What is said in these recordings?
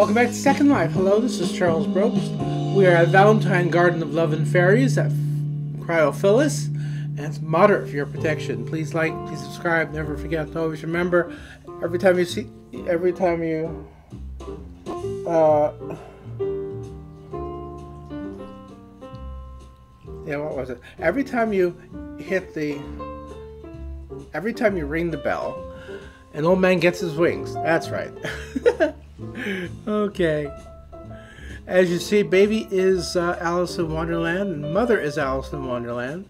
Welcome back to Second Life. Hello, this is Charles Brooks. We are at Valentine Garden of Love and Fairies at Cryophilis, and it's moderate for your protection. Please like, please subscribe, never forget, always remember. Every time you ring the bell, an old man gets his wings. That's right. Okay. As you see, baby is Alice in Wonderland, and mother is Alice in Wonderland,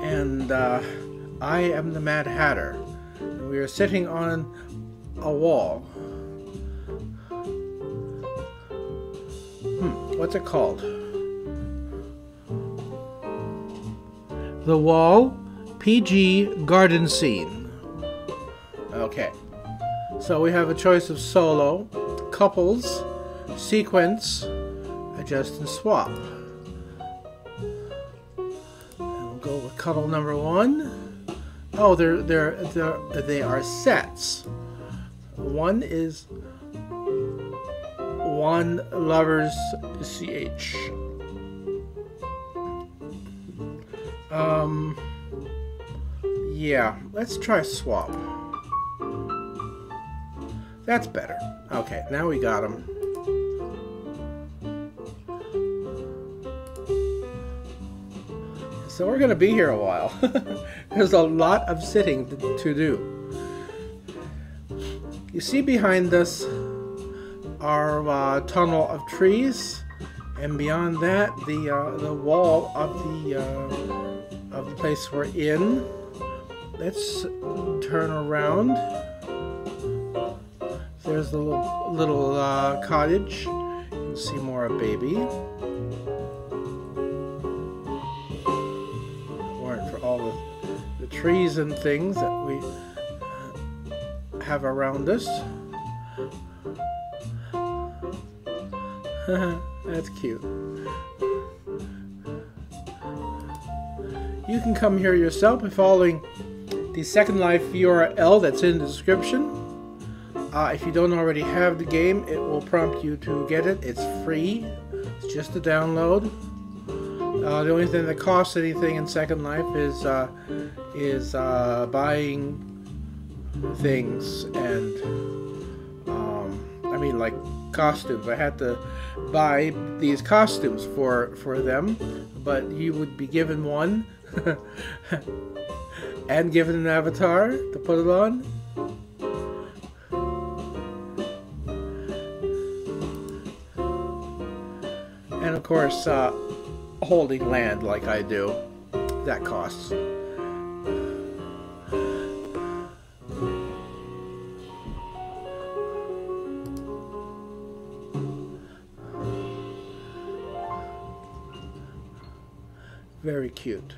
and I am the Mad Hatter. And we are sitting on a wall. What's it called? The Wall, PG Garden Scene. Okay, so we have a choice of solo, couples, sequence, adjust and swap. And we'll go with cuddle number one. Oh, they are sets. One is one lovers CH. Yeah, let's try swap. That's better. Okay, now we got them. So we're gonna be here a while. There's a lot of sitting to do. You see behind us our tunnel of trees, and beyond that the wall of the place we're in. Let's turn around. There's the little cottage. You can see more of baby. Weren't for all the trees and things that we have around us. That's cute. You can come here yourself by following the Second Life URL that's in the description. If you don't already have the game, it will prompt you to get it. It's free. It's just a download. The only thing that costs anything in Second Life is buying things and I mean, like costumes. I had to buy these costumes for them, but you would be given one. And given an avatar to put it on. And of course, holding land like I do, that costs. Very cute.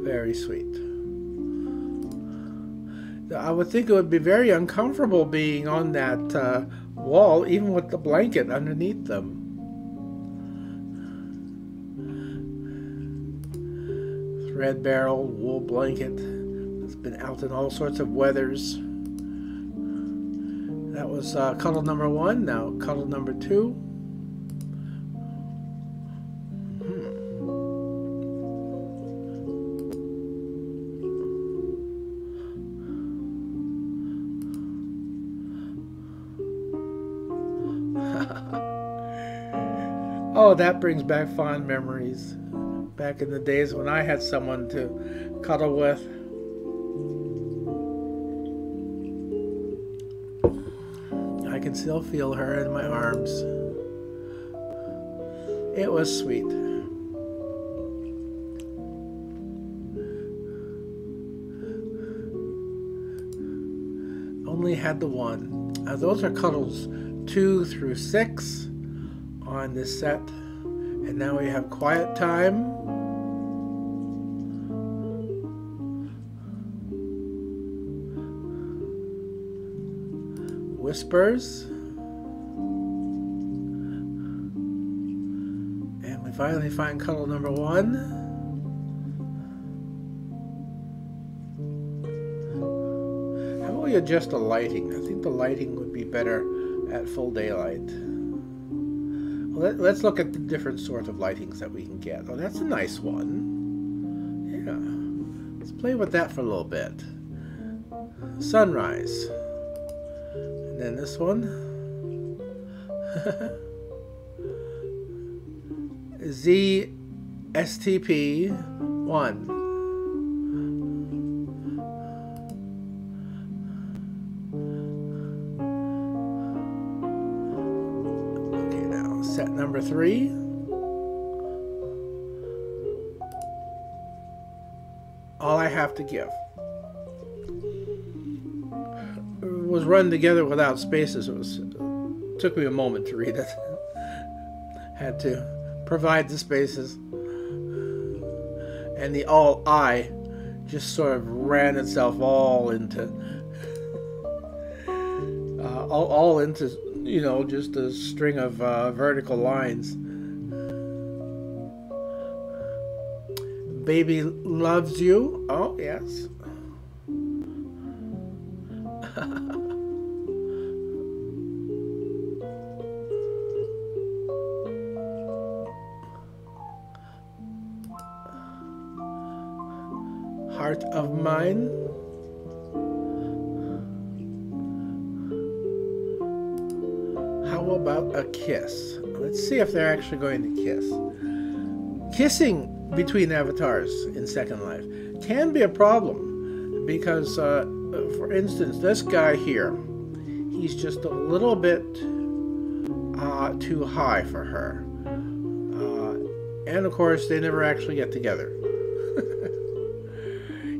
Very sweet. Now, I would think it would be very uncomfortable being on that wall, even with the blanket underneath them. Red barrel, wool blanket. It's been out in all sorts of weathers. That was cuddle number one. Now cuddle number two. Oh, that brings back fond memories. Back in the days when I had someone to cuddle with. I can still feel her in my arms. It was sweet. Only had the one. Now, those are cuddles 2 through 6 on this set. And now we have quiet time. whispers. And we finally find cuddle number one. How about we adjust the lighting? I think the lighting would be better at full daylight. Well, let's look at the different sorts of lightings that we can get. Oh, that's a nice one. Yeah. Let's play with that for a little bit. Sunrise. And then this one. ZSTP1. Okay, now set number 3. All I Have to Give. Was run together without spaces. It took me a moment to read it. Had to provide the spaces. And the all I just sort of ran itself all into all into, you know, just a string of vertical lines. Baby loves you. Oh, yes. Heart of Mine. How about a kiss? Let's see if they're actually going to kiss. Kissing between avatars in Second Life can be a problem because, for instance, this guy here, he's just a little bit too high for her. And of course, they never actually get together.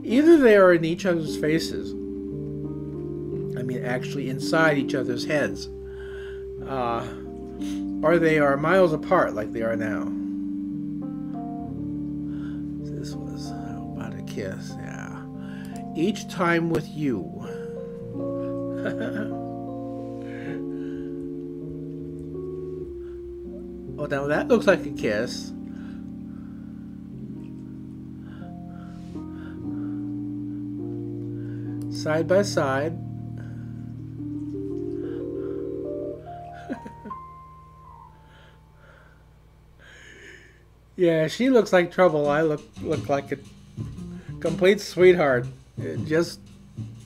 Either they are in each other's faces, I mean actually inside each other's heads, or they are miles apart like they are now. This was about a kiss, yeah. Each Time with You. Oh, now that looks like a kiss. Side by Side. Yeah, she looks like trouble. I look like a complete sweetheart, just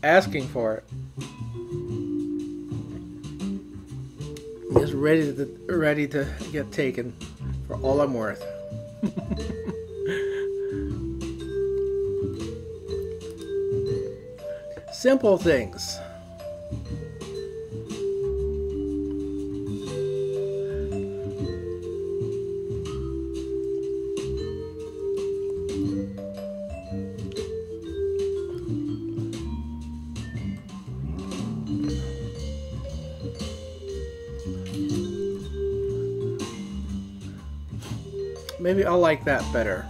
asking for it. Just ready to get taken for all I'm worth. Simple Things. Maybe I'll like that better.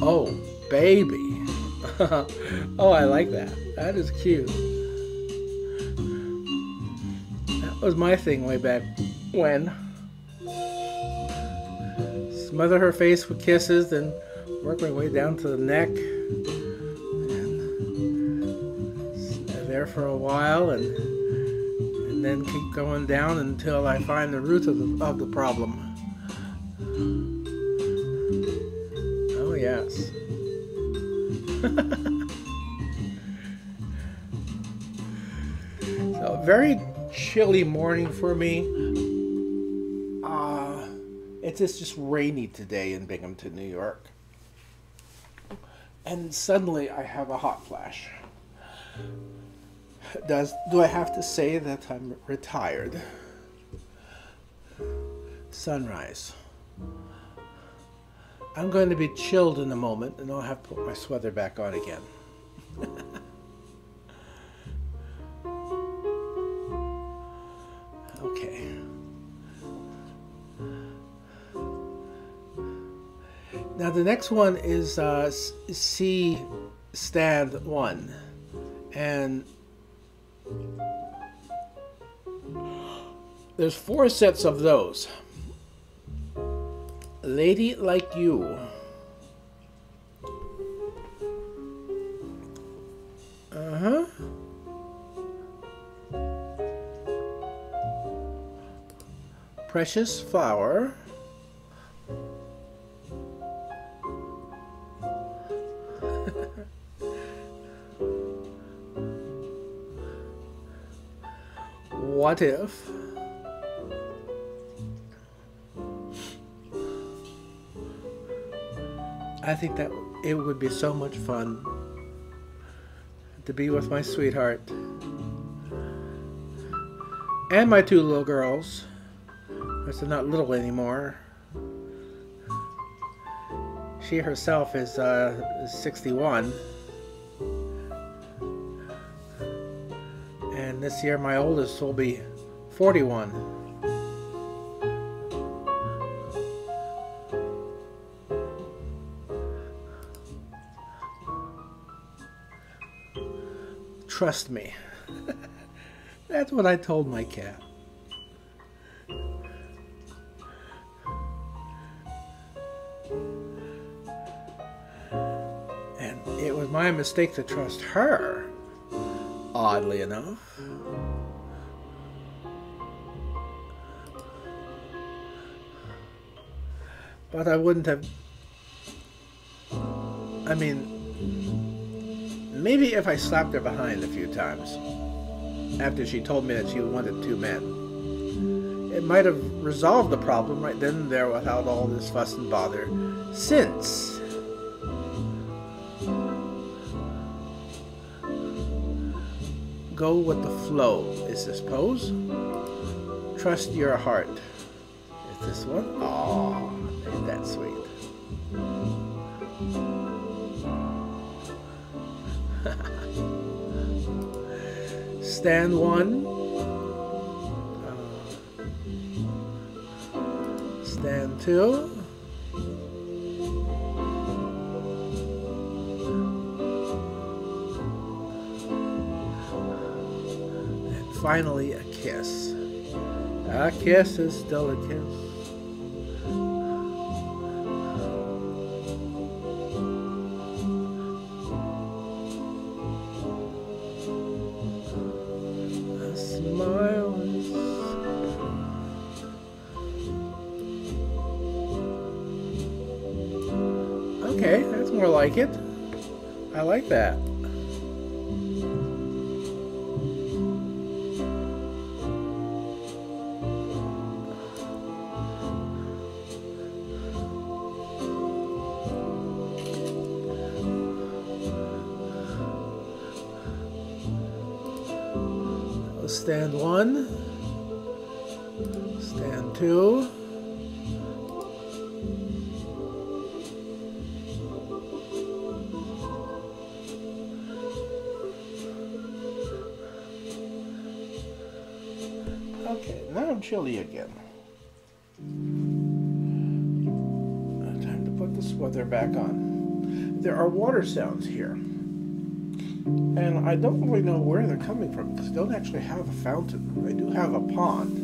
Oh. Baby. Oh, I like that. That is cute. That was my thing way back when. Smother her face with kisses, then work my way down to the neck. And stay there for a while, and then keep going down until I find the root of the problem. Oh, yes. So, very chilly morning for me. It's just rainy today in Binghamton, New York. And suddenly I have a hot flash. Do I have to say that I'm retired? Sunrise. I'm going to be chilled in a moment, and I'll have to put my sweater back on again. Okay. Now the next one is C Stand 1. And there's 4 sets of those. Lady Like You. Uh-huh. Precious Flower. What If? I think that it would be so much fun to be with my sweetheart and my 2 little girls. They're not little anymore. She herself is 61. And this year my oldest will be 41. Trust me. That's what I told my cat. And it was my mistake to trust her. Oddly enough. But I wouldn't have... I mean, maybe if I slapped her behind a few times after she told me that she wanted 2 men, it might have resolved the problem right then and there without all this fuss and bother since. Go with the flow is this pose. Trust your heart is this one. Aww, ain't that sweet. Stand one. Stand two. Finally, a kiss. A kiss is still a kiss. A smile is... Okay, that's more like it. I like that. Stand one, stand two, okay, now I'm chilly again. Time to put the sweater back on. There are water sounds here. And I don't really know where they're coming from because I don't actually have a fountain. I do have a pond.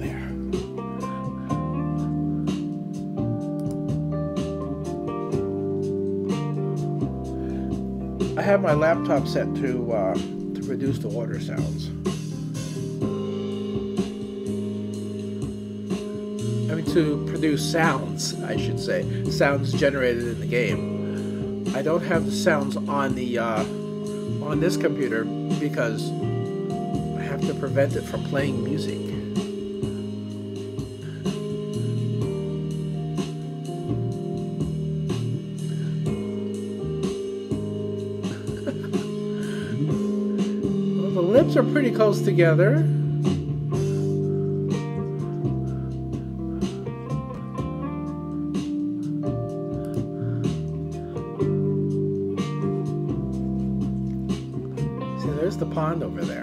There. I have my laptop set to reduce the water sounds. To produce sounds, I should say. Sounds generated in the game. I don't have the sounds on the on this computer because I have to prevent it from playing music. Well, the lips are pretty close together. Pond over there.